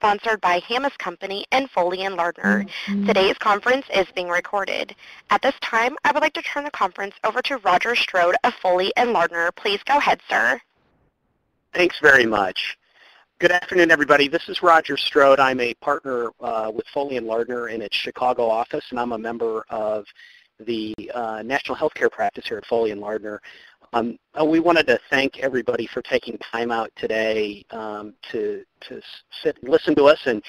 sponsored by Hammes Company and Foley and Lardner. Today's conference is being recorded. At this time, I would like to turn the conference over to Roger Strode of Foley and Lardner. Please go ahead, sir. Thanks very much. Good afternoon, everybody. This is Roger Strode. I'm a partner with Foley and Lardner in its Chicago office, and I'm a member of the National Healthcare Practice here at Foley and Lardner. We wanted to thank everybody for taking time out today to sit and listen to us, and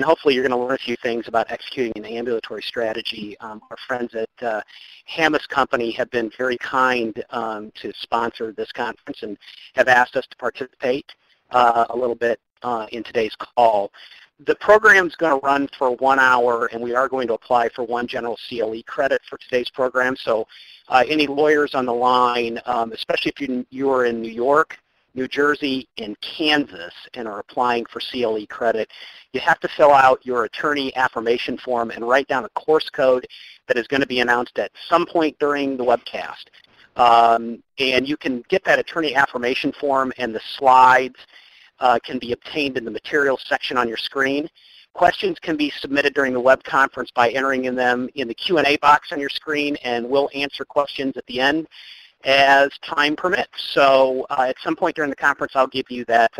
hopefully you're going to learn a few things about executing an ambulatory strategy. Our friends at Hammes Company have been very kind to sponsor this conference and have asked us to participate a little bit in today's call. The program's going to run for 1 hour, and we are going to apply for one general CLE credit for today's program. So any lawyers on the line, especially if you are in New York, New Jersey, and Kansas and are applying for CLE credit, you have to fill out your attorney affirmation form and write down a course code that is going to be announced at some point during the webcast. And you can get that attorney affirmation form and the slides can be obtained in the materials section on your screen. Questions can be submitted during the web conference by entering in them in the Q&A box on your screen, and we'll answer questions at the end as time permits. So at some point during the conference, I'll give you that,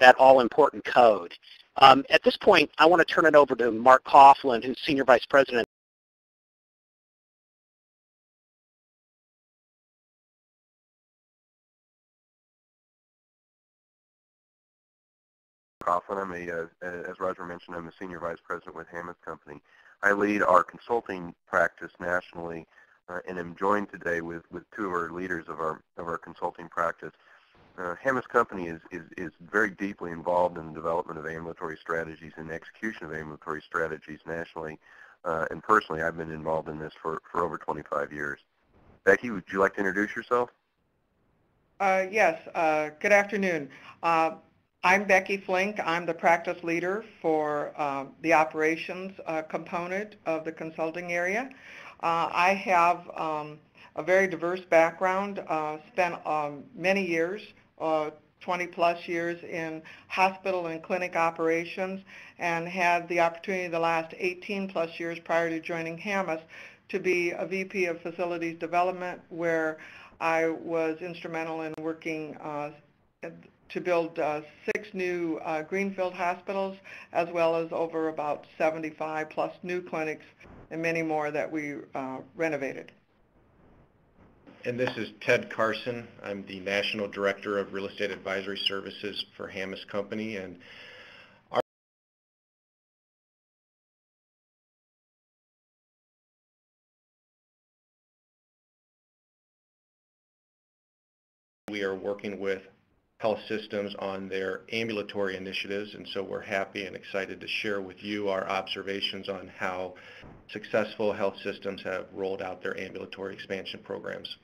that all-important code. At this point, I want to turn it over to Mark Coughlin, who's Senior Vice President. I'm as Roger mentioned, I'm the Senior Vice President with Hammes Company. I lead our consulting practice nationally, and am joined today with two of our leaders of our consulting practice. Hammes Company is very deeply involved in the development of ambulatory strategies and execution of ambulatory strategies nationally, and personally I've been involved in this for over 25 years. Becky, would you like to introduce yourself? Yes, good afternoon. I'm Becky Flink. I'm the practice leader for the operations component of the consulting area. I have a very diverse background, spent many years, 20 plus years in hospital and clinic operations, and had the opportunity the last 18 plus years prior to joining Hammes to be a VP of facilities development, where I was instrumental in working to build 6 new greenfield hospitals, as well as over about 75 plus new clinics and many more that we renovated. And this is Ted Carson. I'm the National Director of Real Estate Advisory Services for Hammes Company, and we are working with health systems on their ambulatory initiatives, and so we're happy and excited to share with you our observations on how successful health systems have rolled out their ambulatory expansion programs.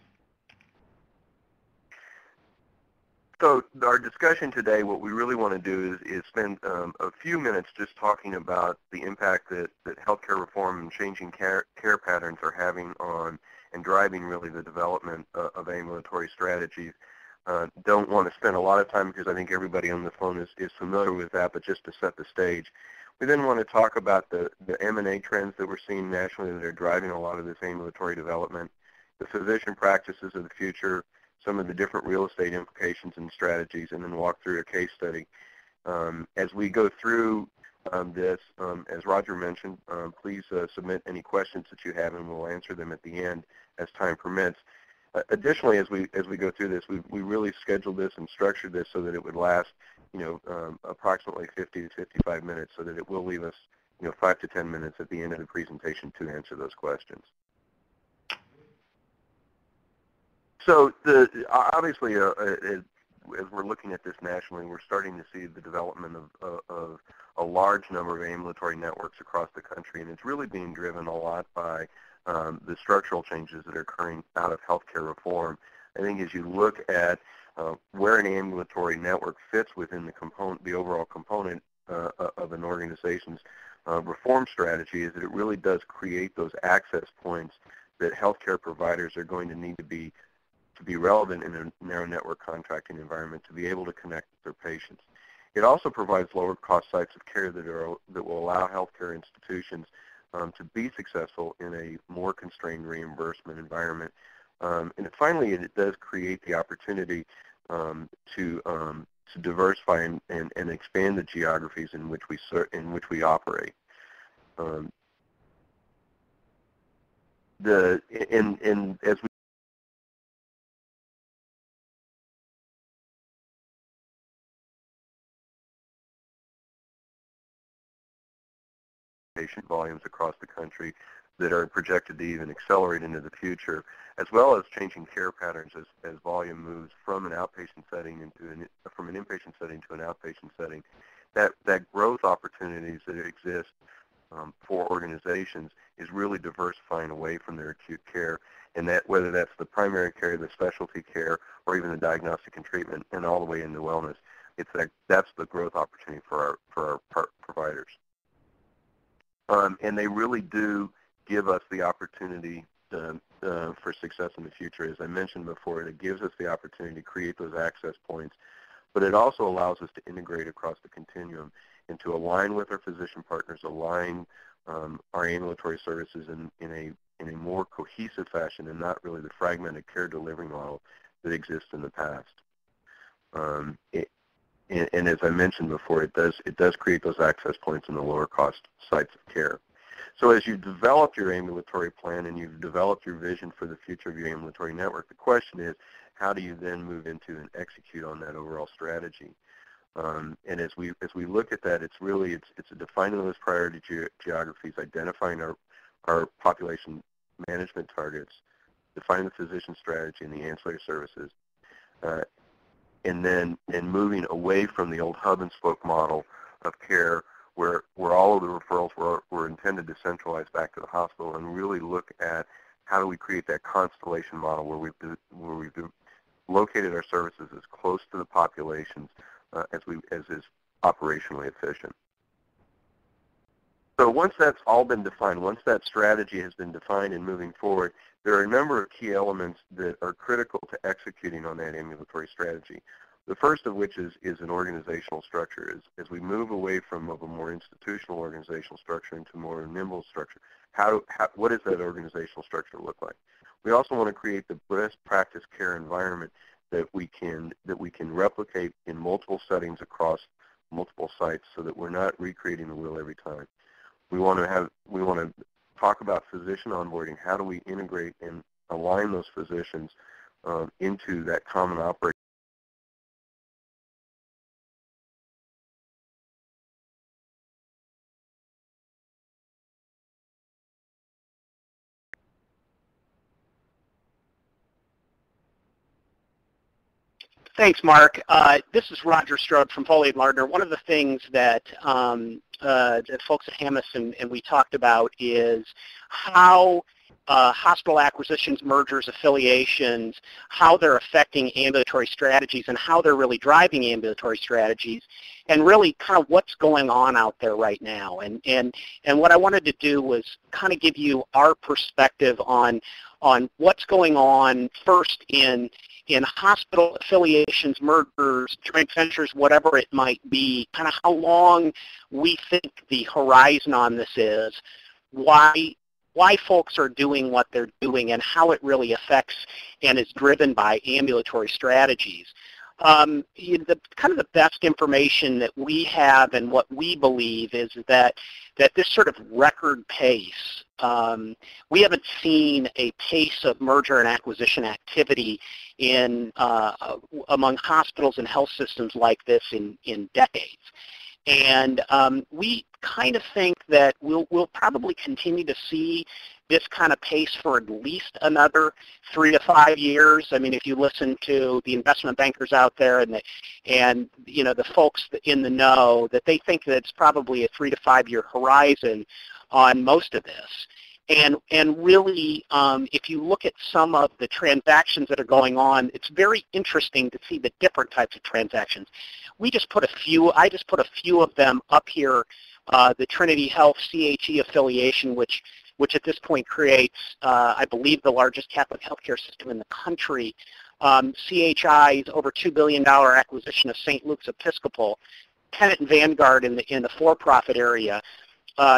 So our discussion today, what we really want to do is spend a few minutes just talking about the impact that healthcare reform and changing care patterns are having on and driving really the development of ambulatory strategies. Don't want to spend a lot of time because I think everybody on the phone is familiar with that, but just to set the stage. We then want to talk about the M&A trends that we're seeing nationally that are driving a lot of this ambulatory development, the physician practices of the future, some of the different real estate implications and strategies, and then walk through a case study. As we go through this, as Roger mentioned, please submit any questions that you have, and we'll answer them at the end as time permits. Additionally, as we go through this, we really scheduled this and structured this so that it would last, approximately 50 to 55 minutes, so that it will leave us, 5 to 10 minutes at the end of the presentation to answer those questions. So obviously, as we're looking at this nationally, we're starting to see the development of a large number of ambulatory networks across the country, and it's really being driven a lot by the structural changes that are occurring out of healthcare reform. I think as you look at where an ambulatory network fits within the overall component of an organization's reform strategy, is that it really does create those access points that healthcare providers are going to need to be relevant in a narrow network contracting environment to be able to connect with their patients. It also provides lower cost sites of care that are, that will allow healthcare institutions to be successful in a more constrained reimbursement environment. And finally, it does create the opportunity to diversify and expand the geographies in which we operate. As we patient volumes across the country that are projected to even accelerate into the future, as well as changing care patterns as volume moves from an outpatient setting into from an inpatient setting to an outpatient setting. That growth opportunities that exist for organizations is really diversifying away from their acute care, and that whether that's the primary care, the specialty care, or even the diagnostic and treatment, and all the way into wellness, it's that's the growth opportunity for our providers. And they really do give us the opportunity for success in the future. As I mentioned before, it gives us the opportunity to create those access points, but it also allows us to integrate across the continuum and to align with our physician partners, align our ambulatory services in a more cohesive fashion and not really the fragmented care delivery model that exists in the past. And as I mentioned before, it does create those access points in the lower cost sites of care. So as you develop your ambulatory plan and you've developed your vision for the future of your ambulatory network, the question is, how do you then move into and execute on that overall strategy? And as we look at that, it's really it's defining those priority geographies, identifying our population management targets, defining the physician strategy and the ancillary services, and moving away from the old hub and spoke model of care, where all of the referrals were intended to centralize back to the hospital, and really look at how do we create that constellation model where we've located our services as close to the populations as is operationally efficient. So once that's all been defined, once that strategy has been defined and moving forward, there are a number of key elements that are critical to executing on that ambulatory strategy. The first of which is an organizational structure. As we move away from a more institutional organizational structure into more nimble structure, what does that organizational structure look like? We also want to create the best practice care environment that we can replicate in multiple settings across multiple sites, so that we're not recreating the wheel every time. We want to talk about physician onboarding. How do we integrate and align those physicians into that common operating Thanks, Mark. This is Roger Strode from Foley & Lardner. One of the things that the folks at HAMIS and we talked about is how hospital acquisitions, mergers, affiliations, how they're affecting ambulatory strategies and how they're really driving ambulatory strategies, and really kind of what's going on out there right now. And what I wanted to do was kind of give you our perspective on what's going on first in hospital affiliations, mergers, joint ventures, whatever it might be, kind of how long we think the horizon on this is, why folks are doing what they're doing, and how it really affects and is driven by ambulatory strategies. Kind of the best information that we have and what we believe is that this sort of record pace, we haven't seen a pace of merger and acquisition activity among hospitals and health systems like this in decades. And we kind of think that we'll probably continue to see this kind of pace for at least another 3 to 5 years. I mean, if you listen to the investment bankers out there and you know, the folks in the know, that they think that it's probably a 3 to 5 year horizon on most of this. And really, if you look at some of the transactions that are going on, it's very interesting to see the different types of transactions. I just put a few of them up here. The Trinity Health CHE affiliation, which at this point creates, I believe, the largest Catholic healthcare system in the country. CHI's over $2 billion acquisition of St. Luke's Episcopal. tenant vanguard in the for-profit area.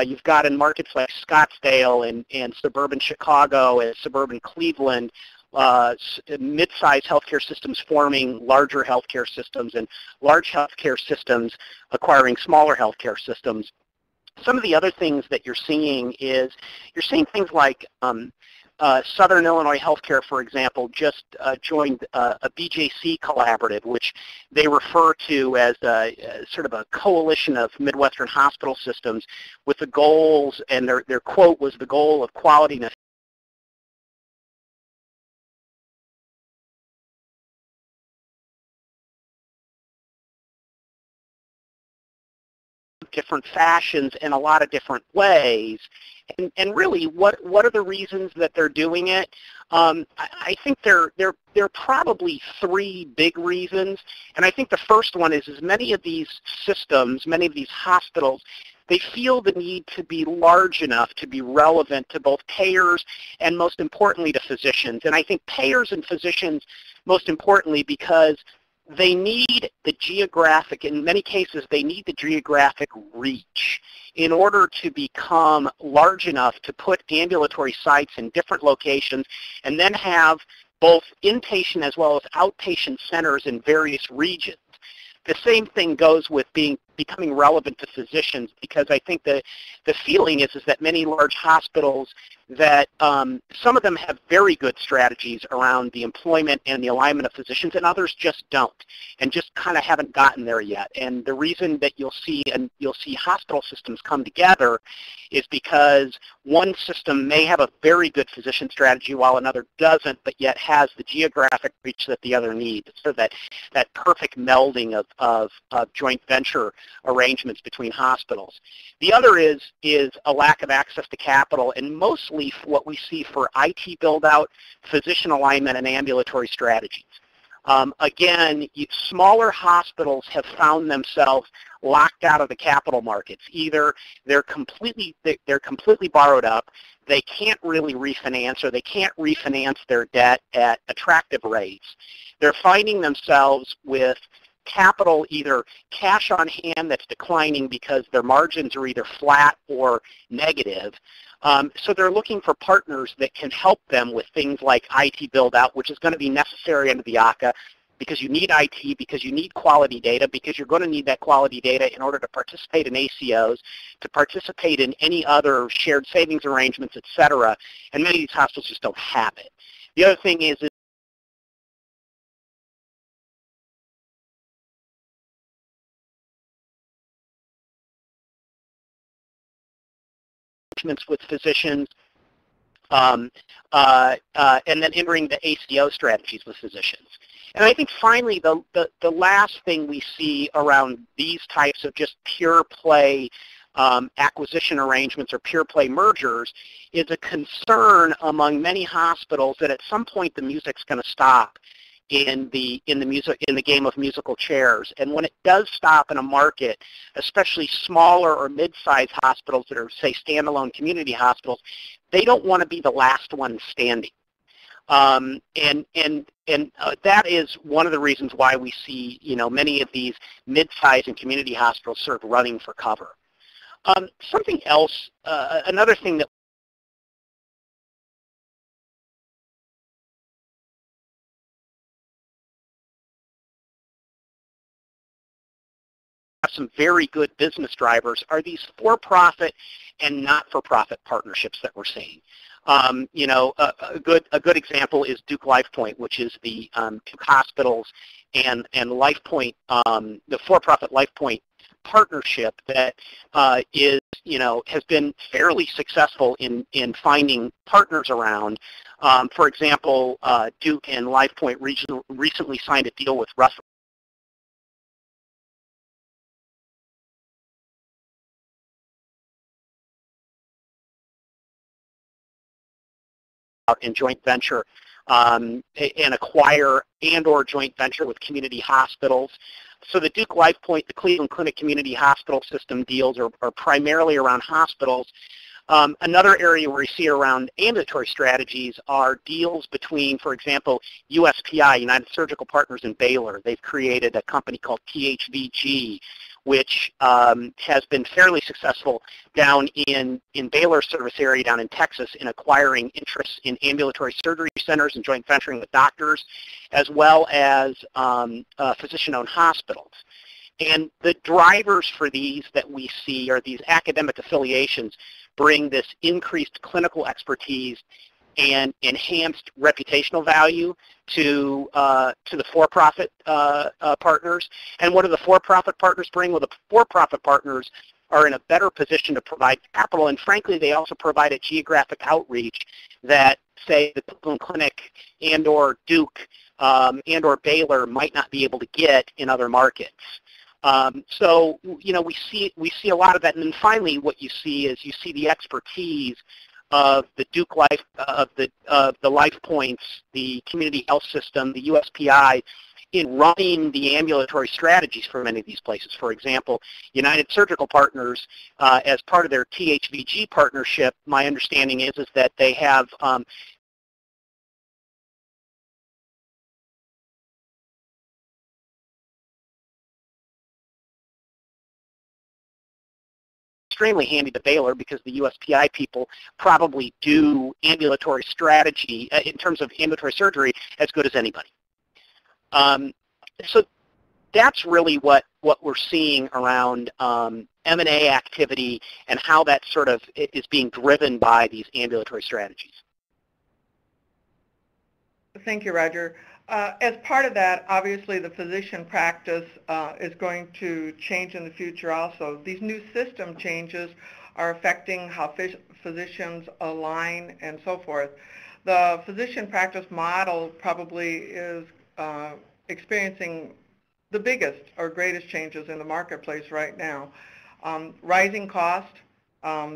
You've got in markets like Scottsdale and suburban Chicago and suburban Cleveland, mid-sized healthcare systems forming larger healthcare systems and large healthcare systems acquiring smaller healthcare systems. Some of the other things that you're seeing is you're seeing things like Southern Illinois Healthcare, for example, just joined a BJC collaborative, which they refer to as sort of a coalition of Midwestern hospital systems with the goals, and their quote was, "The goal of quality and different fashions in a lot of different ways." And really, what are the reasons that they're doing it? I think there are probably three big reasons. And I think the first one is many of these systems, many of these hospitals, they feel the need to be large enough to be relevant to both payers and, most importantly, to physicians. And I think payers and physicians, most importantly, because they need the geographic, in many cases, they need the geographic reach in order to become large enough to put ambulatory sites in different locations and then have both inpatient as well as outpatient centers in various regions. The same thing goes with becoming relevant to physicians, because I think the feeling is that many large hospitals, that some of them have very good strategies around the employment and the alignment of physicians, and others just don't, and just kind of haven't gotten there yet. And the reason that you'll see hospital systems come together is because one system may have a very good physician strategy while another doesn't, but yet has the geographic reach that the other needs. So that perfect melding of joint venture arrangements between hospitals. The other is a lack of access to capital, and mostly what we see for IT build-out, physician alignment, and ambulatory strategies. Again, smaller hospitals have found themselves locked out of the capital markets. Either they're completely borrowed up, they can't really refinance, or they can't refinance their debt at attractive rates. They're finding themselves with capital, either cash on hand that's declining because their margins are either flat or negative. So they're looking for partners that can help them with things like IT build-out, which is going to be necessary under the ACA, because you need IT, because you need quality data, because you're going to need that quality data in order to participate in ACOs, to participate in any other shared savings arrangements, etc. And many of these hospitals just don't have it. The other thing is with physicians, and then entering the ACO strategies with physicians. And I think finally, the last thing we see around these types of just pure play acquisition arrangements or pure play mergers is a concern among many hospitals that at some point the music's going to stop in the game of musical chairs. And when it does stop in a market, especially smaller or mid-sized hospitals that are, say, standalone community hospitals, they don't want to be the last one standing. That is one of the reasons why we see, you know, many of these mid-sized and community hospitals sort of running for cover. Something else, another thing that some very good business drivers are these for-profit and not-for-profit partnerships that we're seeing. You know, a good example is Duke LifePoint, which is the Duke Hospitals and LifePoint, the for-profit LifePoint partnership that is, you know, has been fairly successful in finding partners around. For example, Duke and LifePoint recently signed a deal with Russell. In joint venture and acquire and/or joint venture with community hospitals. So the Duke LifePoint, the Cleveland Clinic community hospital system deals are primarily around hospitals. Another area where we see around ambulatory strategies are deals between, for example, USPI, United Surgical Partners, and Baylor. They've created a company called THVG, which has been fairly successful down in Baylor's service area down in Texas in acquiring interests in ambulatory surgery centers and joint venturing with doctors, as well as physician-owned hospitals. And the drivers for these that we see are these academic affiliations bring this increased clinical expertise and enhanced reputational value to the for-profit partners. And what do the for-profit partners bring? Well, the for-profit partners are in a better position to provide capital, and frankly, they also provide a geographic outreach that, say, the Cleveland Clinic and or Duke and or Baylor might not be able to get in other markets. So, you know, we see a lot of that. And then finally, what you see is you see the expertise of the Duke Life, of the LifePoints, the community health system, the USPI, in running the ambulatory strategies for many of these places. For example, United Surgical Partners, as part of their THVG partnership, my understanding is that they have extremely handy to Baylor, because the USPI people probably do ambulatory strategy in terms of ambulatory surgery as good as anybody. So that's really what we're seeing around M&A activity and how that sort of is being driven by these ambulatory strategies. Thank you, Roger. As part of that, obviously the physician practice is going to change in the future also. These new system changes are affecting how physicians align and so forth. The physician practice model probably is experiencing the biggest or greatest changes in the marketplace right now. Rising cost,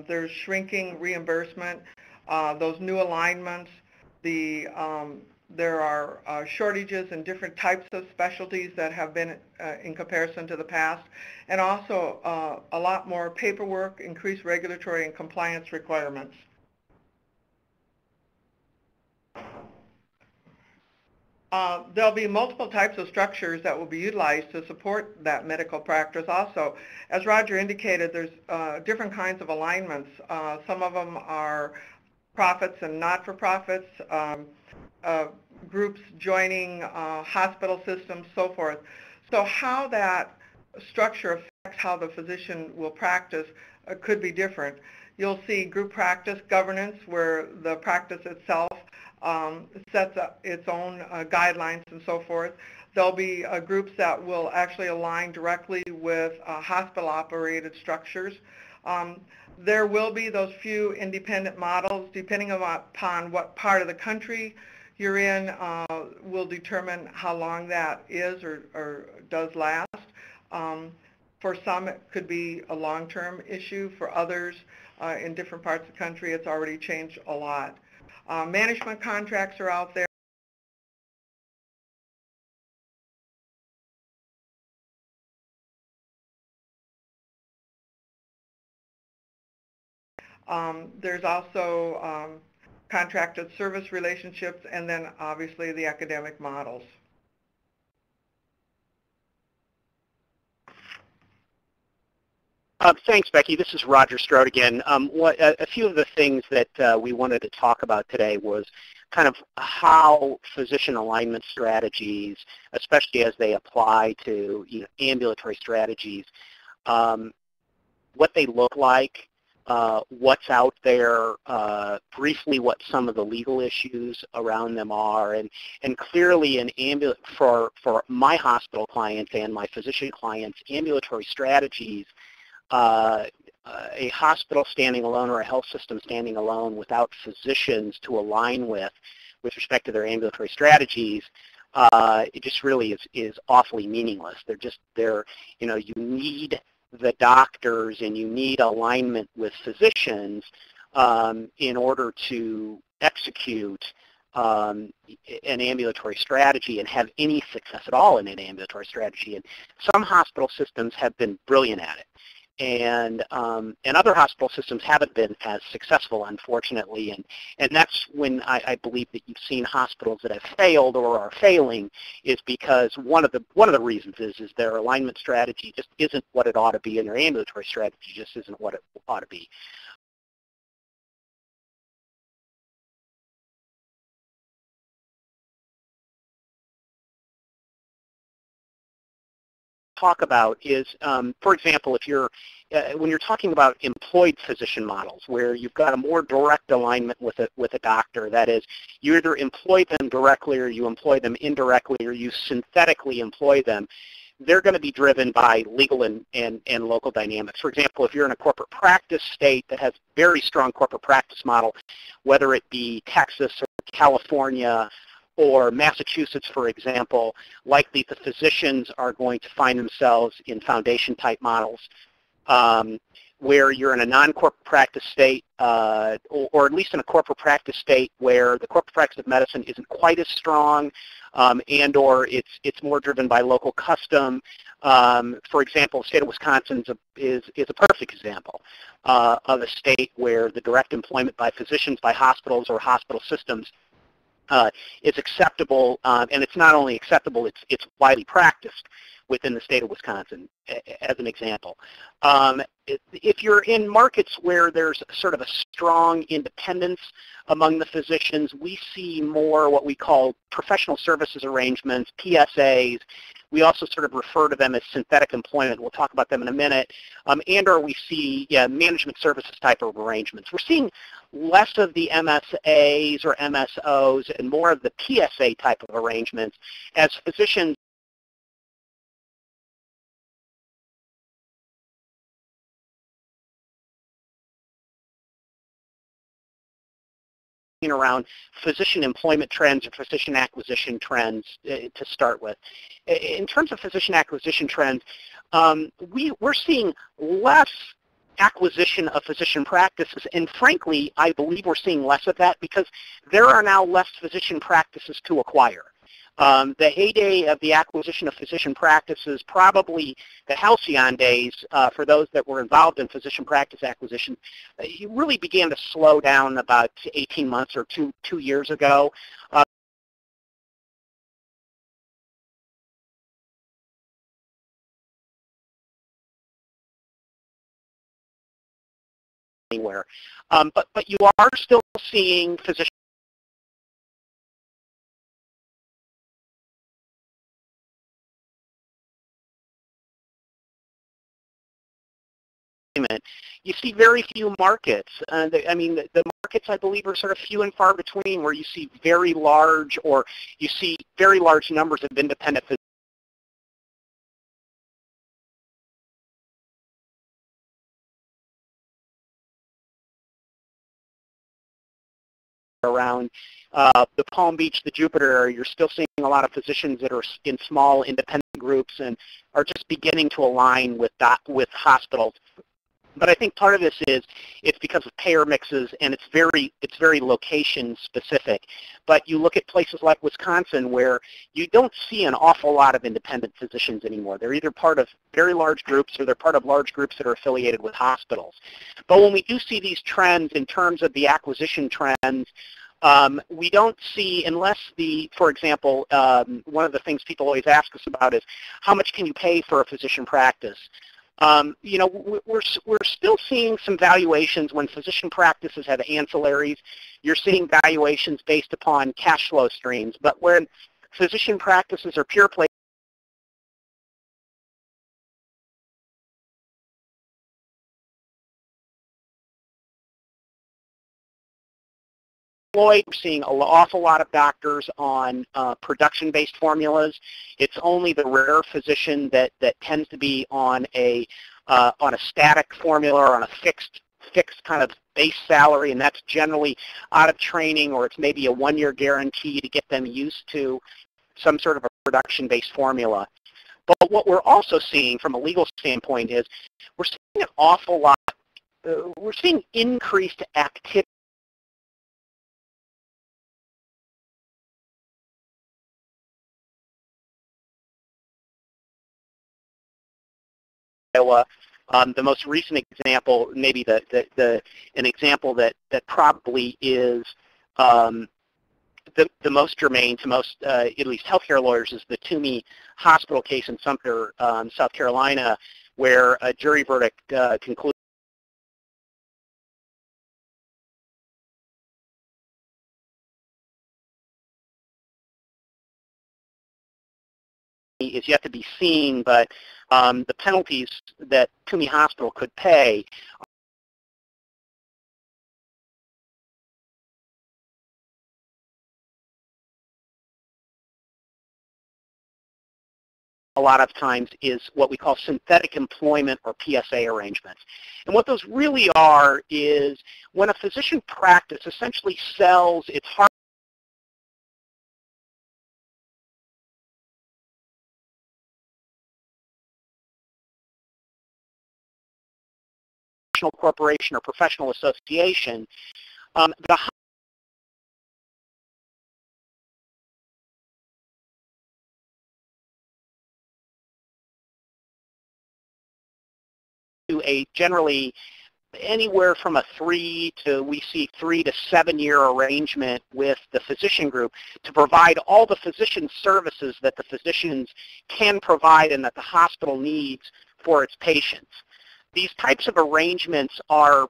there's shrinking reimbursement, those new alignments, there are shortages in different types of specialties that have been in comparison to the past, and also a lot more paperwork, increased regulatory and compliance requirements. There'll be multiple types of structures that will be utilized to support that medical practice also. As Roger indicated, there's different kinds of alignments. Some of them are profits and not-for-profits, groups joining hospital systems, so forth. So how that structure affects how the physician will practice could be different. You'll see group practice governance, where the practice itself sets up its own guidelines and so forth. There'll be groups that will actually align directly with hospital-operated structures. There will be those few independent models, depending upon what part of the country you're in, will determine how long that is or does last. For some, it could be a long-term issue. For others, in different parts of the country, it's already changed a lot. Management contracts are out there. There's also contracted service relationships, and then obviously the academic models. Thanks, Becky. This is Roger Strode again. A few of the things that we wanted to talk about today was kind of how physician alignment strategies, especially as they apply to, you know, ambulatory strategies, what they look like, what's out there, briefly what some of the legal issues around them are, and clearly for my hospital clients and my physician clients, ambulatory strategies, a hospital standing alone or a health system standing alone without physicians to align with respect to their ambulatory strategies, it just really is awfully meaningless. They're you know, you need the doctors and you need alignment with physicians in order to execute an ambulatory strategy and have any success at all in an ambulatory strategy. And some hospital systems have been brilliant at it. And other hospital systems haven't been as successful, unfortunately, and that's when I believe that you've seen hospitals that have failed or are failing, is because one of the reasons is their alignment strategy just isn't what it ought to be, and their ambulatory strategy just isn't what it ought to be. Talk about is, for example, if you're when you're talking about employed physician models, where you've got a more direct alignment with a doctor, that is, you either employ them directly or you employ them indirectly or you synthetically employ them, they're going to be driven by legal and local dynamics. For example, if you're in a corporate practice state that has very strong corporate practice model, whether it be Texas or California or Massachusetts, for example, likely the physicians are going to find themselves in foundation-type models, where you're in a non-corporate practice state, or at least in a corporate practice state where the corporate practice of medicine isn't quite as strong, and or it's more driven by local custom. For example, the state of Wisconsin is a perfect example of a state where the direct employment by physicians, by hospitals or hospital systems, it's acceptable, and it's not only acceptable, it's widely practiced within the state of Wisconsin, as an example. If you're in markets where there's sort of a strong independence among the physicians, we see more what we call professional services arrangements, PSAs. We also sort of refer to them as synthetic employment. We'll talk about them in a minute. And or we see management services type of arrangements. We're seeing less of the MSAs or MSOs and more of the PSA type of arrangements as physicians around physician employment trends or physician acquisition trends to start with. In terms of physician acquisition trends, we're seeing less acquisition of physician practices, and frankly, I believe we're seeing less of that because there are now less physician practices to acquire. The heyday of the acquisition of physician practices, probably the halcyon days for those that were involved in physician practice acquisition, it really began to slow down about 18 months or two years ago. Anywhere, but you are still seeing physician . You see very few markets. The markets, I believe, are sort of few and far between, where you see very large, or you see very large numbers of independent around the Palm Beach, the Jupiter area. You're still seeing a lot of physicians that are in small independent groups and are just beginning to align with hospitals. But I think part of this is it's because of payer mixes, and it's very location specific. But you look at places like Wisconsin, where you don't see an awful lot of independent physicians anymore. They're either part of very large groups or they're part of large groups that are affiliated with hospitals. But when we do see these trends in terms of the acquisition trends, we don't see, unless the, for example, one of the things people always ask us about is how much can you pay for a physician practice? We're still seeing some valuations when physician practices have ancillaries. You're seeing valuations based upon cash flow streams, but when physician practices are pure play employed, we're seeing an awful lot of doctors on production-based formulas. It's only the rare physician that tends to be on a static formula or on a fixed kind of base salary, and that's generally out of training, or it's maybe a one-year guarantee to get them used to some sort of a production-based formula. But what we're also seeing from a legal standpoint is we're seeing an awful lot. We're seeing increased activity The most recent example, maybe an example that probably is the most germane to most, at least healthcare lawyers, is the Tuomey Hospital case in Sumter, South Carolina, where a jury verdict concluded is yet to be seen, but the penalties that Tuomey Hospital could pay a lot of times is what we call synthetic employment or PSA arrangements. And what those really are is when a physician practice essentially sells its corporation or professional association, the to a generally anywhere from a 3 to 7 year arrangement with the physician group to provide all the physician services that the physicians can provide and that the hospital needs for its patients. These types of arrangements are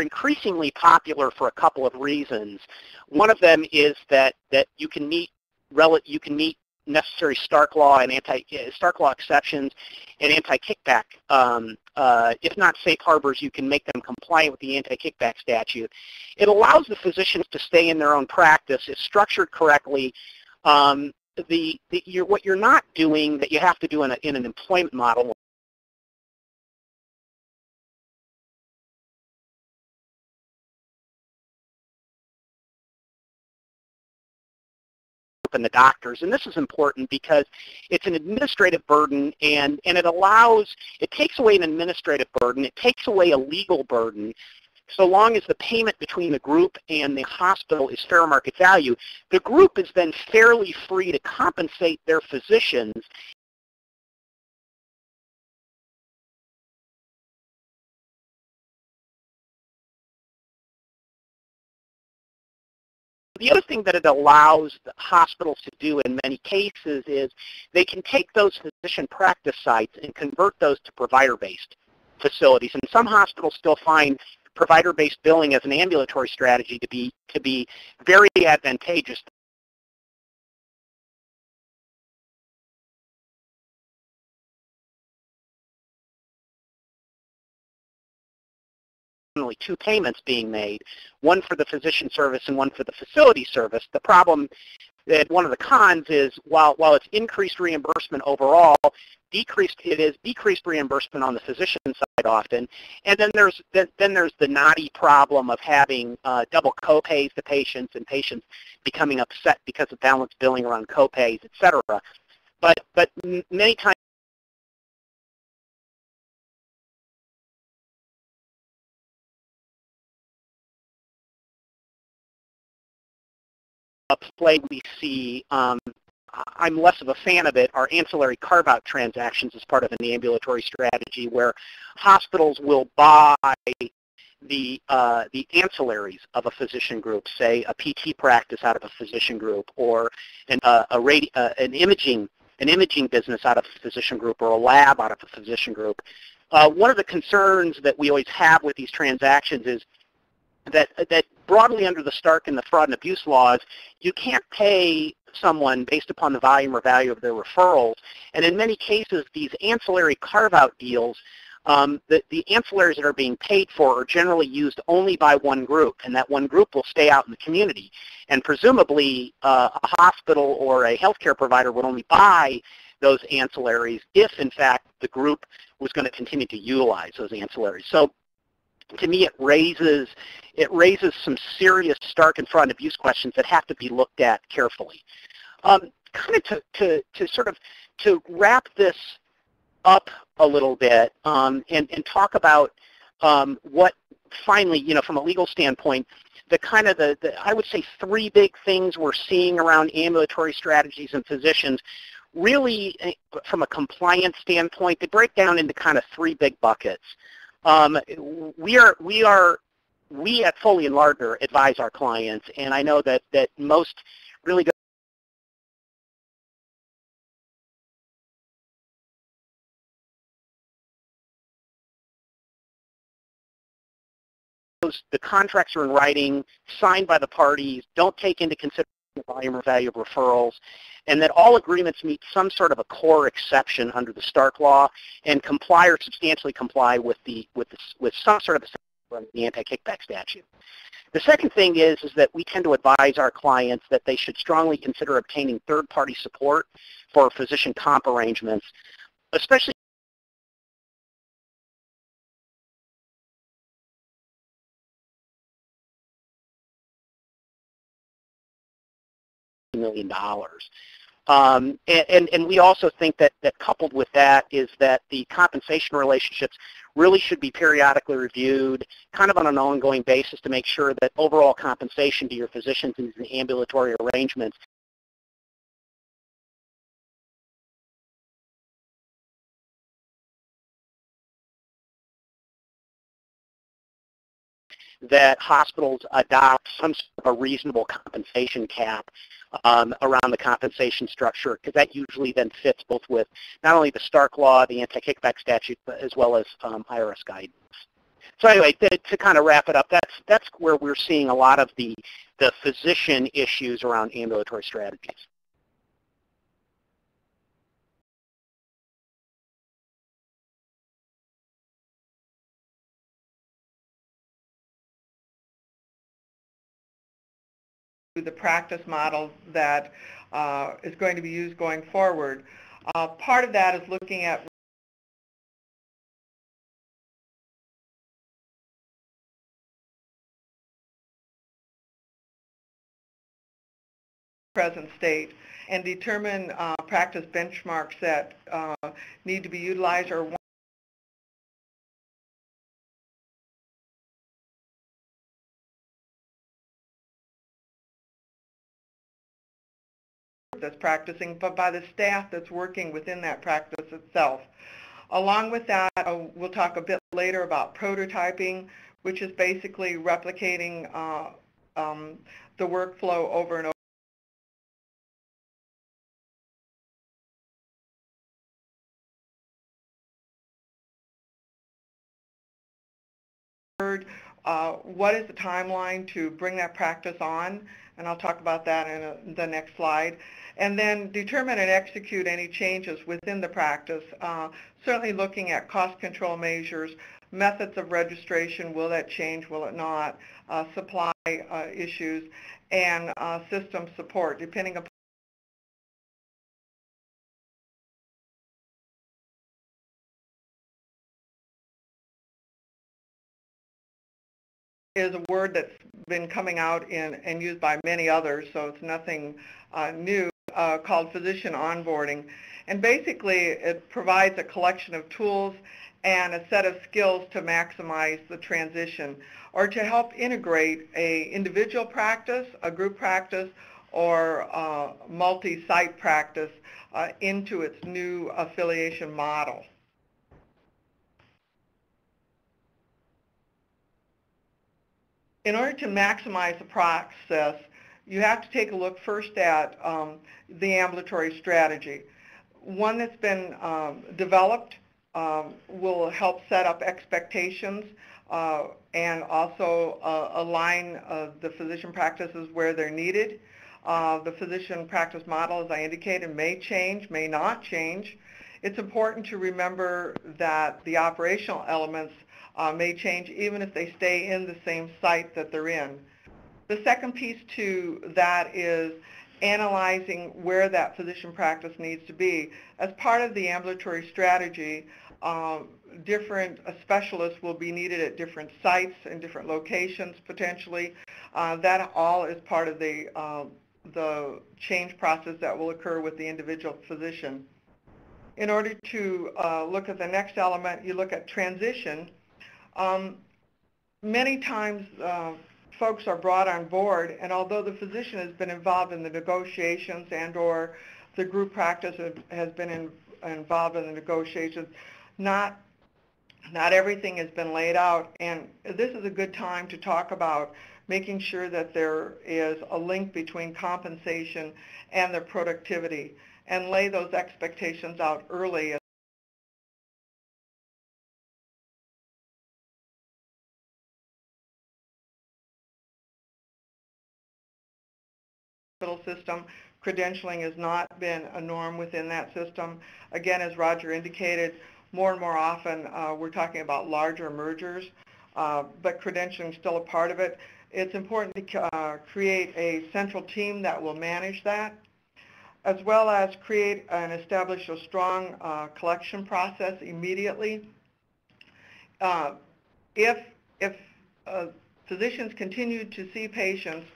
increasingly popular for a couple of reasons. One of them is that you can meet necessary Stark Law and Stark Law exceptions and anti-kickback. If not safe harbors, you can make them compliant with the anti-kickback statute. It allows the physicians to stay in their own practice. It's structured correctly. What you're not doing that you have to do in an employment model and the doctors. And this is important because it's an administrative burden, and it takes away an administrative burden, it takes away a legal burden, so long as the payment between the group and the hospital is fair market value. The group is then fairly free to compensate their physicians . The other thing that it allows the hospitals to do in many cases is they can take those physician practice sites and convert those to provider-based facilities. And some hospitals still find provider-based billing as an ambulatory strategy to be very advantageous. Only two payments being made, one for the physician service and one for the facility service. The problem, that one of the cons, is while it's increased reimbursement overall, it is decreased reimbursement on the physician side often. And then there's the knotty problem of having double co-pays to patients and patients becoming upset because of balance billing around co-pays, etc. But many times play we see, I'm less of a fan of it, are ancillary carve-out transactions as part of an ambulatory strategy, where hospitals will buy the ancillaries of a physician group, say a PT practice out of a physician group, or an imaging business out of a physician group, or a lab out of a physician group. One of the concerns that we always have with these transactions is that broadly under the Stark and the fraud and abuse laws, you can't pay someone based upon the volume or value of their referrals. And in many cases, these ancillary carve-out deals, the ancillaries that are being paid for are generally used only by one group, and that one group will stay out in the community. And presumably, a hospital or a healthcare provider would only buy those ancillaries if, in fact, the group was going to continue to utilize those ancillaries. So, to me, it raises some serious Stark and fraud and abuse questions that have to be looked at carefully. Kind of to wrap this up a little bit, and talk about what finally, from a legal standpoint, I would say three big things we're seeing around ambulatory strategies and physicians. really, from a compliance standpoint, they break down into kind of three big buckets. We at Foley & Lardner advise our clients, and I know that, most really go the contracts are in writing, signed by the parties, don't take into consideration the volume or value of referrals, and that all agreements meet some sort of a core exception under the Stark Law and comply or substantially comply with some sort of a under the anti-kickback statute. The second thing is that we tend to advise our clients that they should strongly consider obtaining third-party support for physician comp arrangements, especially $1 million. And we also think that, coupled with that is that the compensation relationships really should be periodically reviewed kind of on an ongoing basis to make sure that overall compensation to your physicians in the ambulatory arrangements that hospitals adopt some sort of a reasonable compensation cap around the compensation structure, because that usually then fits both with not only the Stark Law, the anti-kickback statute, but as well as IRS guidance. So anyway, to kind of wrap it up, that's where we're seeing a lot of the physician issues around ambulatory strategies. The practice model that is going to be used going forward. Part of that is looking at present state and determine practice benchmarks that need to be utilized or that's practicing, but by the staff that's working within that practice itself. Along with that, we'll talk a bit later about prototyping, which is basically replicating the workflow over and over. What is the timeline to bring that practice on? And I'll talk about that in the next slide. And then determine and execute any changes within the practice, certainly looking at cost control measures, methods of registration, will that change, will it not, supply issues, and system support, depending upon is a word that's been coming out in, and used by many others, so it's nothing new, called physician onboarding. And basically, it provides a collection of tools and a set of skills to maximize the transition or to help integrate an individual practice, a group practice, or multi-site practice into its new affiliation model. In order to maximize the process, you have to take a look first at the ambulatory strategy. One that's been developed will help set up expectations and also align the physician practices where they're needed. The physician practice model, as I indicated, may change, may not change. It's important to remember that the operational elements may change even if they stay in the same site that they're in. The second piece to that is analyzing where that physician practice needs to be. As part of the ambulatory strategy, different specialists will be needed at different sites and different locations potentially. That all is part of the change process that will occur with the individual physician. In order to look at the next element, you look at transition. Many times folks are brought on board, and although the physician has been involved in the negotiations and or the group practice has been involved in the negotiations. Not everything has been laid out, and this is a good time to talk about making sure that there is a link between compensation and their productivity, and lay those expectations out early. System. Credentialing has not been a norm within that system. Again, as Roger indicated, more and more often we're talking about larger mergers, but credentialing is still a part of it. It's important to create a central team that will manage that, as well as create and establish a strong collection process immediately. If physicians continue to see patients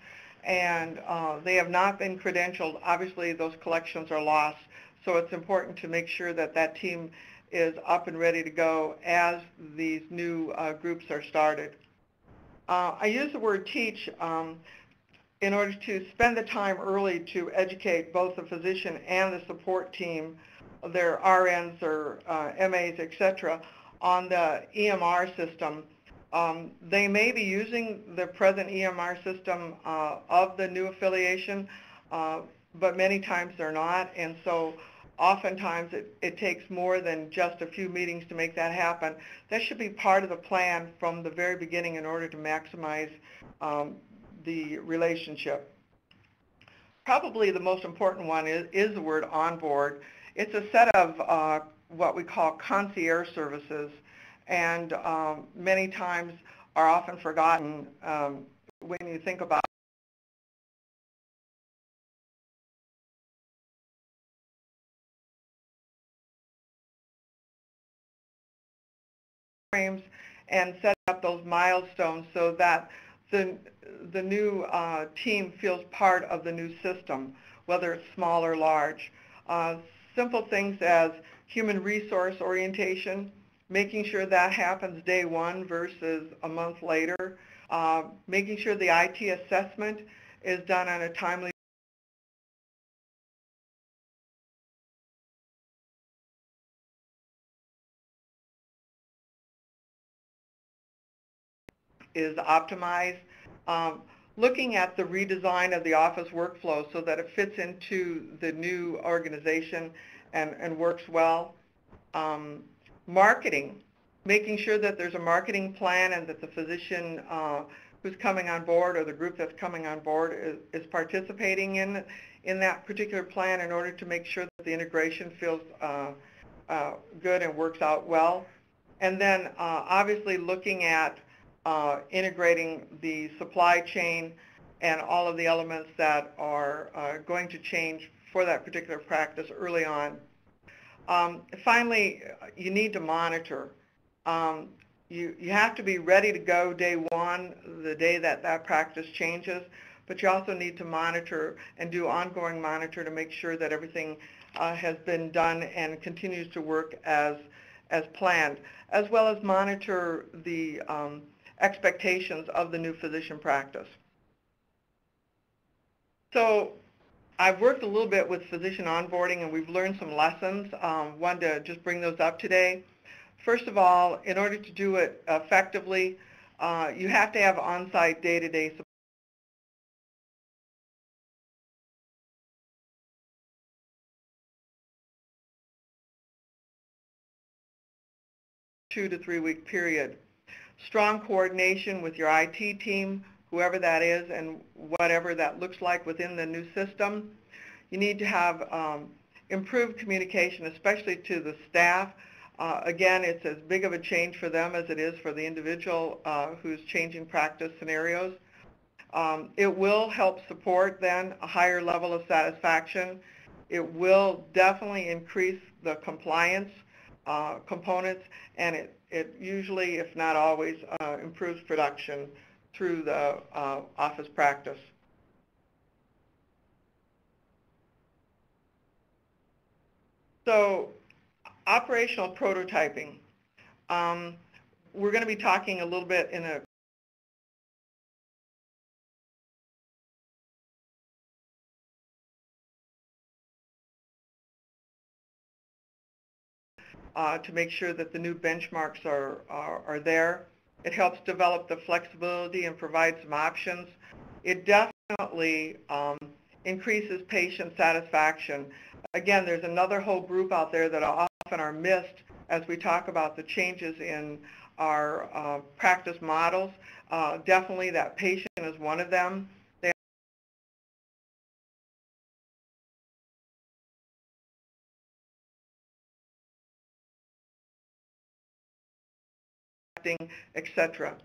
and they have not been credentialed, obviously those collections are lost. So it's important to make sure that that team is up and ready to go as these new groups are started. I use the word teach in order to spend the time early to educate both the physician and the support team, their RNs or MAs, etc., on the EMR system. They may be using the present EMR system of the new affiliation, but many times they're not, and so oftentimes it takes more than just a few meetings to make that happen. That should be part of the plan from the very beginning in order to maximize the relationship. Probably the most important one is the word onboard. It's a set of what we call concierge services, and many times are often forgotten when you think about frames and set up those milestones so that the new team feels part of the new system, whether it's small or large. Simple things as human resource orientation, making sure that happens day one versus a month later, making sure the IT assessment is done on a timely is optimized, looking at the redesign of the office workflow so that it fits into the new organization and works well. Marketing, making sure that there's a marketing plan and that the physician who's coming on board or the group that's coming on board is participating in that particular plan in order to make sure that the integration feels good and works out well. And then obviously looking at integrating the supply chain and all of the elements that are going to change for that particular practice early on. Finally, you need to monitor. You have to be ready to go day one, the day that practice changes, but you also need to monitor and do ongoing monitor to make sure that everything has been done and continues to work as planned, as well as monitor the expectations of the new physician practice. So, I've worked a little bit with physician onboarding, and we've learned some lessons. Wanted to just bring those up today. First of all, in order to do it effectively, you have to have on-site day-to-day support. Two- to three-week period. Strong coordination with your IT team, whoever that is and whatever that looks like within the new system. You need to have improved communication, especially to the staff. Again, it's as big of a change for them as it is for the individual who's changing practice scenarios. It will help support then a higher level of satisfaction. It will definitely increase the compliance components, and it usually, if not always, improves production through the office practice. So, operational prototyping. We're going to be talking a little bit in a to make sure that the new benchmarks are there. It helps develop the flexibility and provide some options. It definitely increases patient satisfaction. Again, there's another whole group out there that often are missed as we talk about the changes in our practice models. Definitely that patient is one of them. Etc.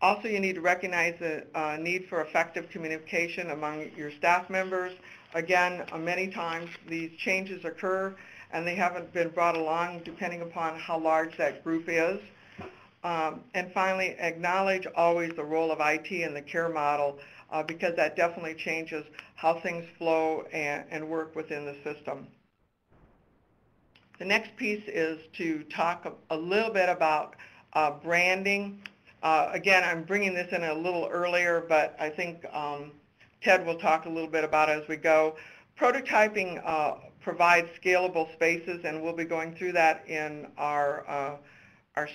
Also, you need to recognize the need for effective communication among your staff members. Again, many times these changes occur and they haven't been brought along depending upon how large that group is. And finally, acknowledge always the role of IT in the care model because that definitely changes how things flow and work within the system. The next piece is to talk a little bit about branding. Again, I'm bringing this in a little earlier, but I think Ted will talk a little bit about it as we go. Prototyping provides scalable spaces, and we'll be going through that in our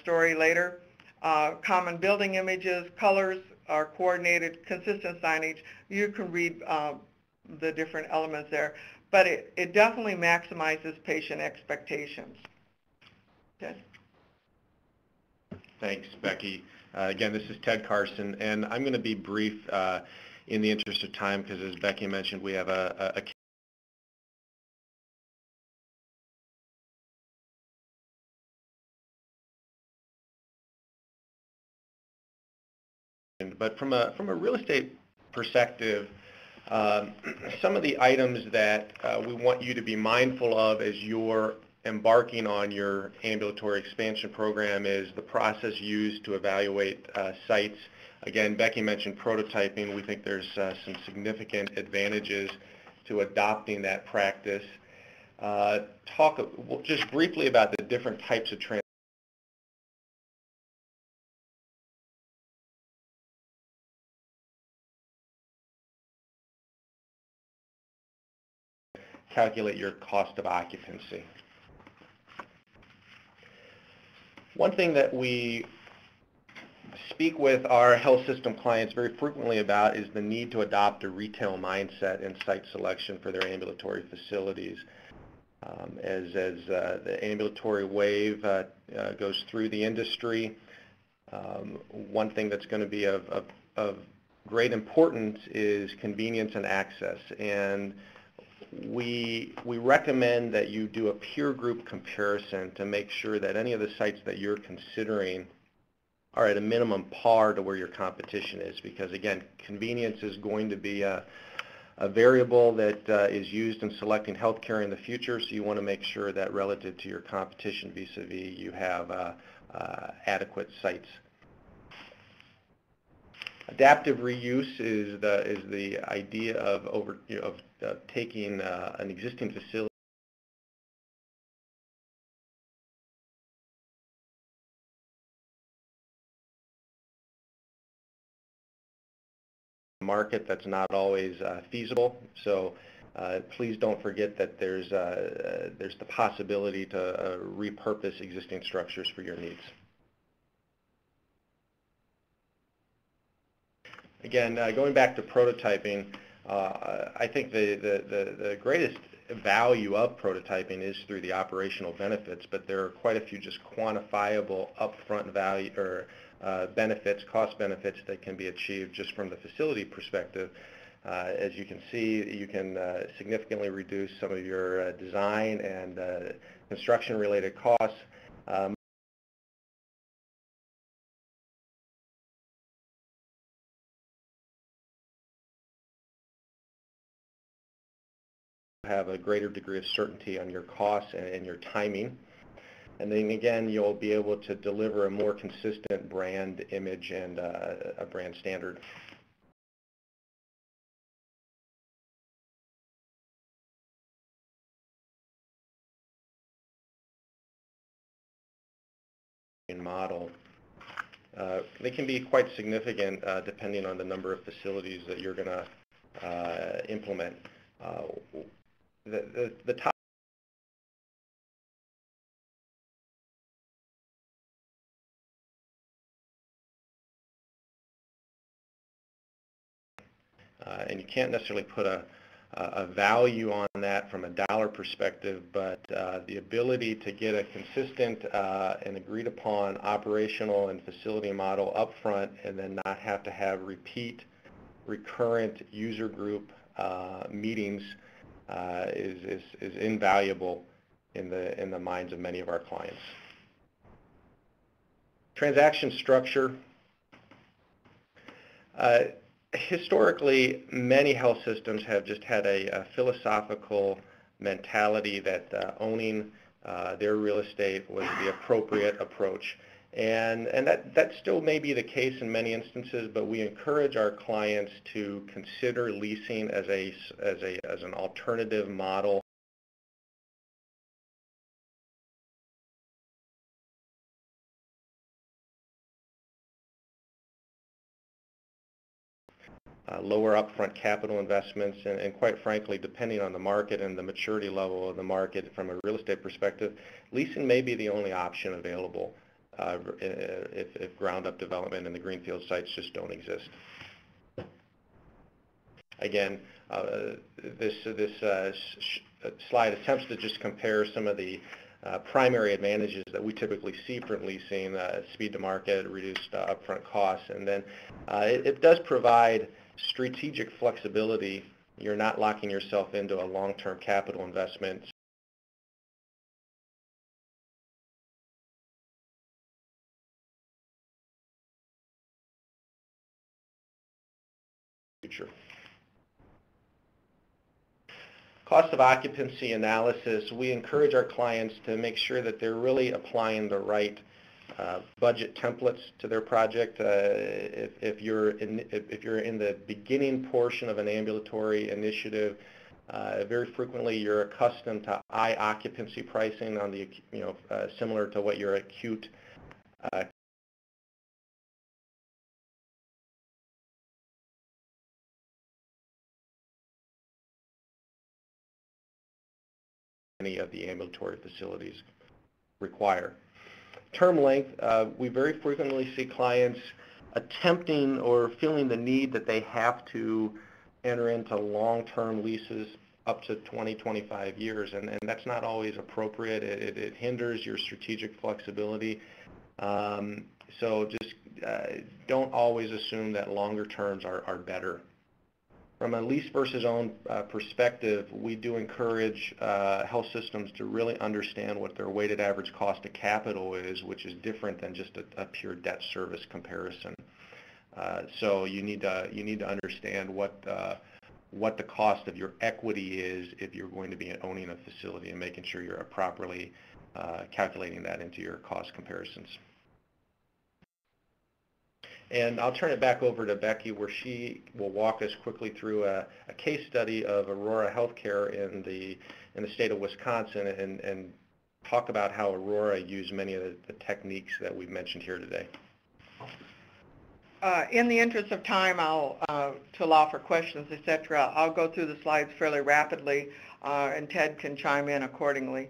story later. Common building images, colors are coordinated, consistent signage. You can read the different elements there. But it definitely maximizes patient expectations. Ted? Thanks, Becky. Again, this is Ted Carson, and I'm going to be brief in the interest of time because, as Becky mentioned, we have a but from a real estate perspective, some of the items that we want you to be mindful of as you're embarking on your ambulatory expansion program is the process used to evaluate sites. Again, Becky mentioned prototyping. We think there's some significant advantages to adopting that practice. Talk just briefly about the different types of transactions. Calculate your cost of occupancy. One thing that we speak with our health system clients very frequently about is the need to adopt a retail mindset in site selection for their ambulatory facilities. As the ambulatory wave goes through the industry, one thing that's going to be of great importance is convenience and access. And we recommend that you do a peer group comparison to make sure that any of the sites that you're considering are at a minimum par to where your competition is, because again, convenience is going to be a variable that is used in selecting healthcare in the future, so you want to make sure that relative to your competition vis-a-vis you have adequate sites. Adaptive reuse is the idea of taking an existing facility market that's not always feasible. So please don't forget that there's the possibility to repurpose existing structures for your needs. Again, going back to prototyping, I think the greatest value of prototyping is through the operational benefits, but there are quite a few just quantifiable upfront value or benefits, cost benefits that can be achieved just from the facility perspective. As you can see, you can significantly reduce some of your design and construction-related costs. Have a greater degree of certainty on your costs and your timing. And then again, you'll be able to deliver a more consistent brand image and a brand standard. Model. They can be quite significant depending on the number of facilities that you're going to implement. The top and you can't necessarily put a value on that from a dollar perspective, but the ability to get a consistent and agreed upon operational and facility model up front and then not have to have repeat, recurrent user group meetings is invaluable in the minds of many of our clients. Transaction structure. Historically, many health systems have just had a philosophical mentality that owning their real estate was the appropriate approach. And that still may be the case in many instances, but we encourage our clients to consider leasing as an alternative model. Lower upfront capital investments, and quite frankly, depending on the market and the maturity level of the market from a real estate perspective, leasing may be the only option available if ground-up development and the greenfield sites just don't exist. Again, this slide attempts to just compare some of the primary advantages that we typically see from leasing: speed to market, reduced upfront costs, and then it does provide strategic flexibility. You're not locking yourself into a long-term capital investment. Future. Cost of occupancy analysis. We encourage our clients to make sure that they're really applying the right budget templates to their project. If you're in the beginning portion of an ambulatory initiative, very frequently you're accustomed to high occupancy pricing on the similar to what your acute any of the ambulatory facilities require. Term length, we very frequently see clients attempting or feeling the need that they have to enter into long-term leases up to 20, 25 years, and that's not always appropriate. It hinders your strategic flexibility. So just don't always assume that longer terms are better. From a lease versus own perspective, we do encourage health systems to really understand what their weighted average cost of capital is, which is different than just a pure debt service comparison. So you need to understand what the cost of your equity is if you're going to be owning a facility, and making sure you're properly calculating that into your cost comparisons. And I'll turn it back over to Becky, where she will walk us quickly through a case study of Aurora Healthcare in the state of Wisconsin, and talk about how Aurora used many of the techniques that we've mentioned here today. In the interest of time, I'll to allow for questions, etc., I'll go through the slides fairly rapidly, and Ted can chime in accordingly.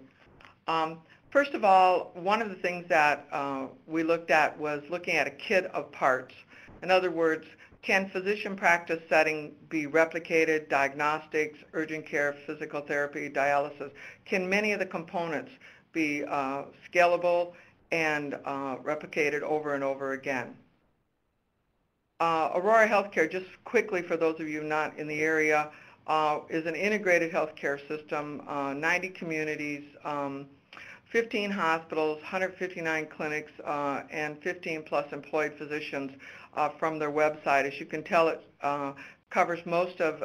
First of all, one of the things that we looked at was looking at a kit of parts. In other words, can physician practice setting be replicated? Diagnostics, urgent care, physical therapy, dialysis. Can many of the components be scalable and replicated over and over again? Aurora Healthcare, just quickly for those of you not in the area, is an integrated healthcare system, 90 communities, 15 hospitals, 159 clinics, and 15-plus employed physicians from their website. As you can tell, it covers most of,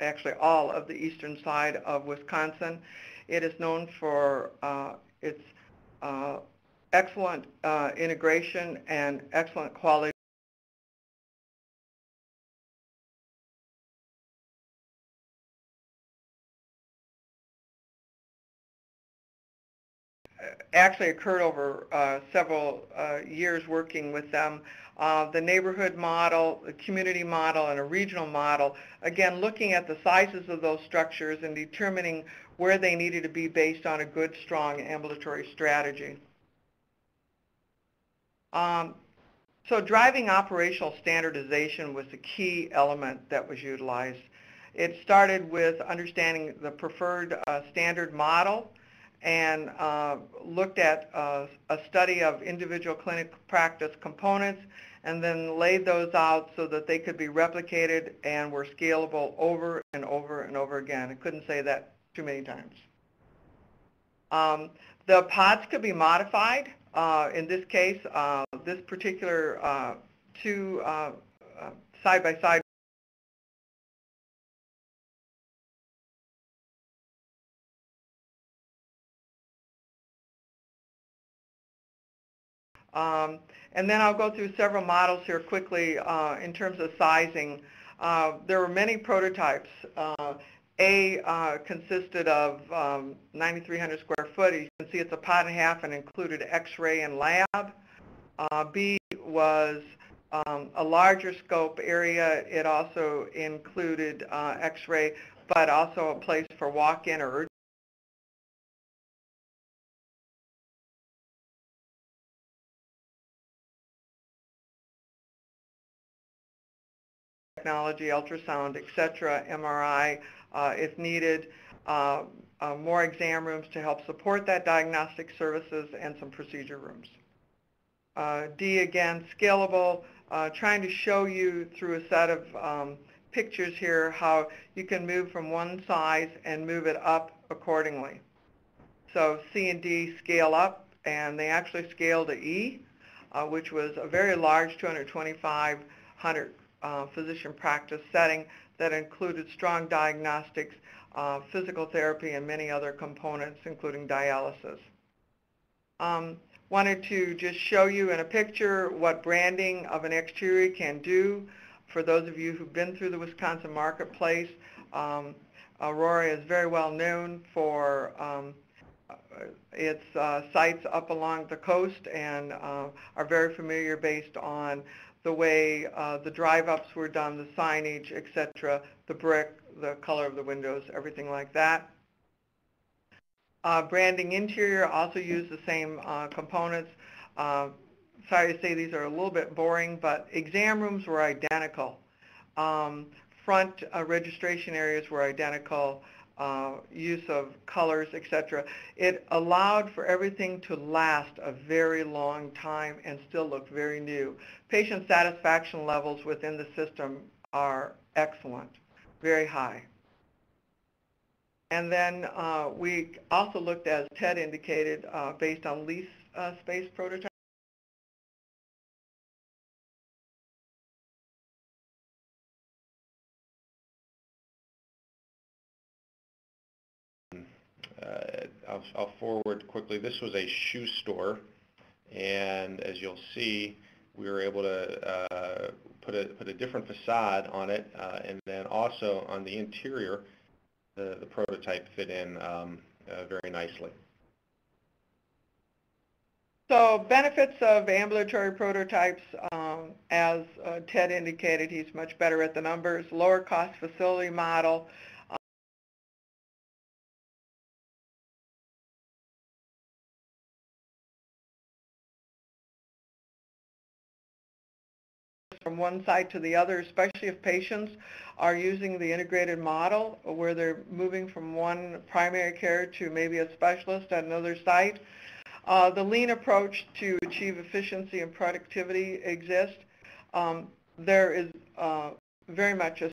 actually all of the eastern side of Wisconsin. It is known for its excellent integration and excellent quality. Actually occurred over several years working with them. The neighborhood model, the community model, and a regional model, again, looking at the sizes of those structures and determining where they needed to be based on a good, strong ambulatory strategy. So driving operational standardization was the key element that was utilized. It started with understanding the preferred standard model and looked at a study of individual clinic practice components and then laid those out so that they could be replicated and were scalable over and over and over again. I couldn't say that too many times. The PODs could be modified. In this case, this particular two side-by-side and then I'll go through several models here quickly in terms of sizing. There were many prototypes. A consisted of 9,300 square foot. You can see it's a pod and a half and included x-ray and lab. B was a larger scope area. It also included x-ray, but also a place for walk-in or urgent. Technology, ultrasound, etc., MRI if needed, more exam rooms to help support that diagnostic services, and some procedure rooms. D, again, scalable, trying to show you through a set of pictures here how you can move from one size and move it up accordingly. So C and D scale up, and they actually scale to E, which was a very large 2,500 physician practice setting that included strong diagnostics, physical therapy, and many other components, including dialysis. Wanted to just show you in a picture what branding of an exterior can do. For those of you who've been through the Wisconsin marketplace, Aurora is very well known for its sites up along the coast and are very familiar based on the way the drive-ups were done, the signage, etc., the brick, the color of the windows, everything like that. Branding interior also used the same components. Sorry to say these are a little bit boring, but exam rooms were identical. Front registration areas were identical. Use of colors, etc. It allowed for everything to last a very long time and still look very new. Patient satisfaction levels within the system are excellent, very high. And then we also looked, as Ted indicated, based on lease space prototypes. I'll forward quickly. This was a shoe store, and as you'll see, we were able to put a different facade on it, and then also on the interior, the prototype fit in very nicely. So benefits of ambulatory prototypes, as Ted indicated, he's much better at the numbers, lower cost facility model, from one side to the other, especially if patients are using the integrated model where they're moving from one primary care to maybe a specialist at another site. The lean approach to achieve efficiency and productivity exists. There is very much a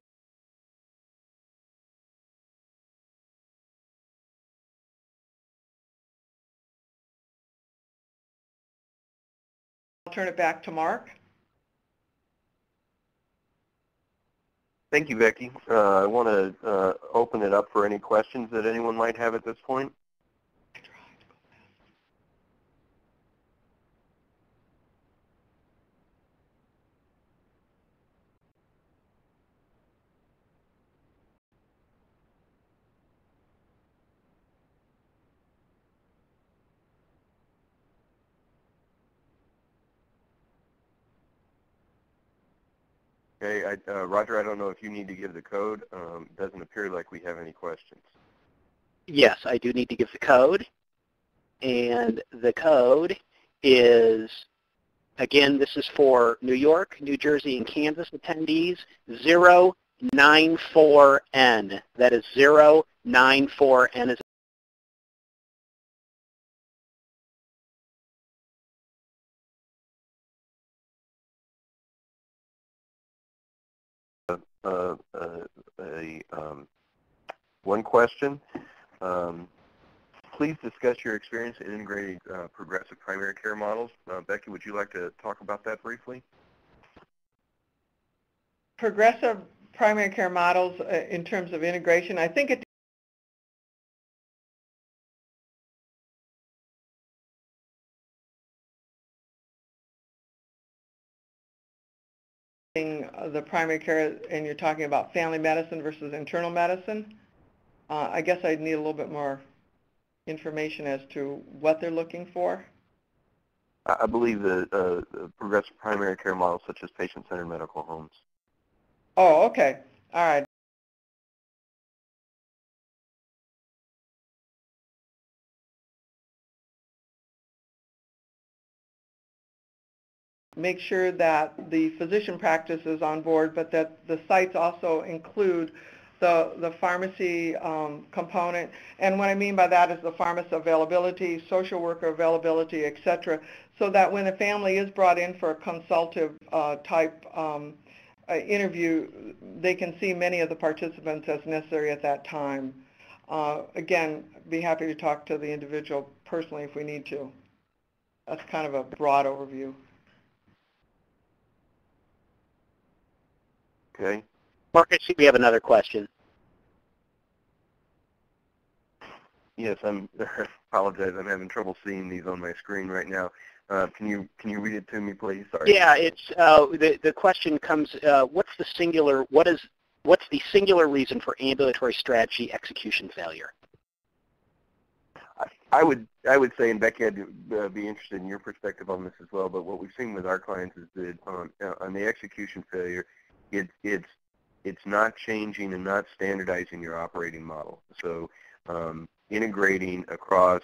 I'll turn it back to Mark. Thank you, Becky. I want to open it up for any questions that anyone might have at this point. Okay, Roger, I don't know if you need to give the code. It doesn't appear like we have any questions. Yes, I do need to give the code. And the code is Again, this is for New York, New Jersey, and Kansas attendees, 094N. That is 094N. One question. Please discuss your experience in integrating progressive primary care models. Becky, would you like to talk about that briefly? Progressive primary care models in terms of integration, I think it the primary care, and you're talking about family medicine versus internal medicine. I guess I'd need a little bit more information as to what they're looking for. I believe the progressive primary care models such as patient-centered medical homes. Oh, okay. All right. Make sure that the physician practice is on board, but that the sites also include the pharmacy component. And what I mean by that is the pharmacist availability, social worker availability, et cetera, so that when a family is brought in for a consultative type interview, they can see many of the participants as necessary at that time. Again, be happy to talk to the individual personally if we need to. That's kind of a broad overview. Okay. Mark, I see we have another question. Yes, I apologize. I'm having trouble seeing these on my screen right now. Can you read it to me, please? Sorry. Yeah, it's the question comes. What's the singular reason for ambulatory strategy execution failure? I would say, and Becky, I'd be interested in your perspective on this as well. But what we've seen with our clients is that on the execution failure, it's not changing and not standardizing your operating model. So integrating across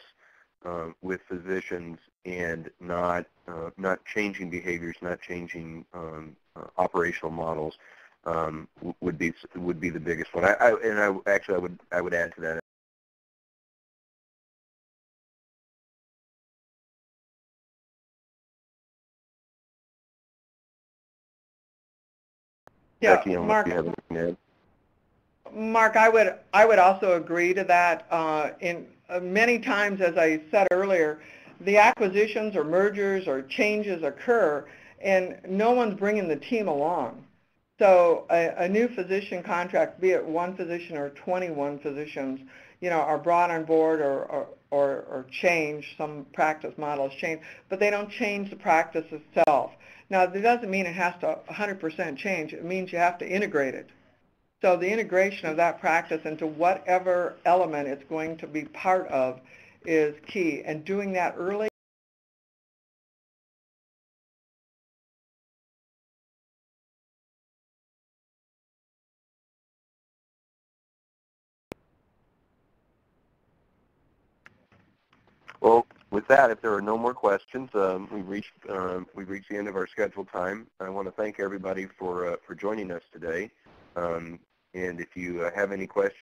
with physicians and not changing behaviors, not changing operational models would be the biggest one. I would add to that. Yeah, Mark, I would also agree to that. Many times, as I said earlier, the acquisitions or mergers or changes occur, and no one's bringing the team along. So a new physician contract, be it one physician or 21 physicians, you know, are brought on board or change, some practice models change, but they don't change the practice itself. Now, that doesn't mean it has to 100% change. It means you have to integrate it. So the integration of that practice into whatever element it's going to be part of is key. And doing that early With that, if there are no more questions, we've reached the end of our scheduled time. I want to thank everybody for joining us today. And if you have any questions,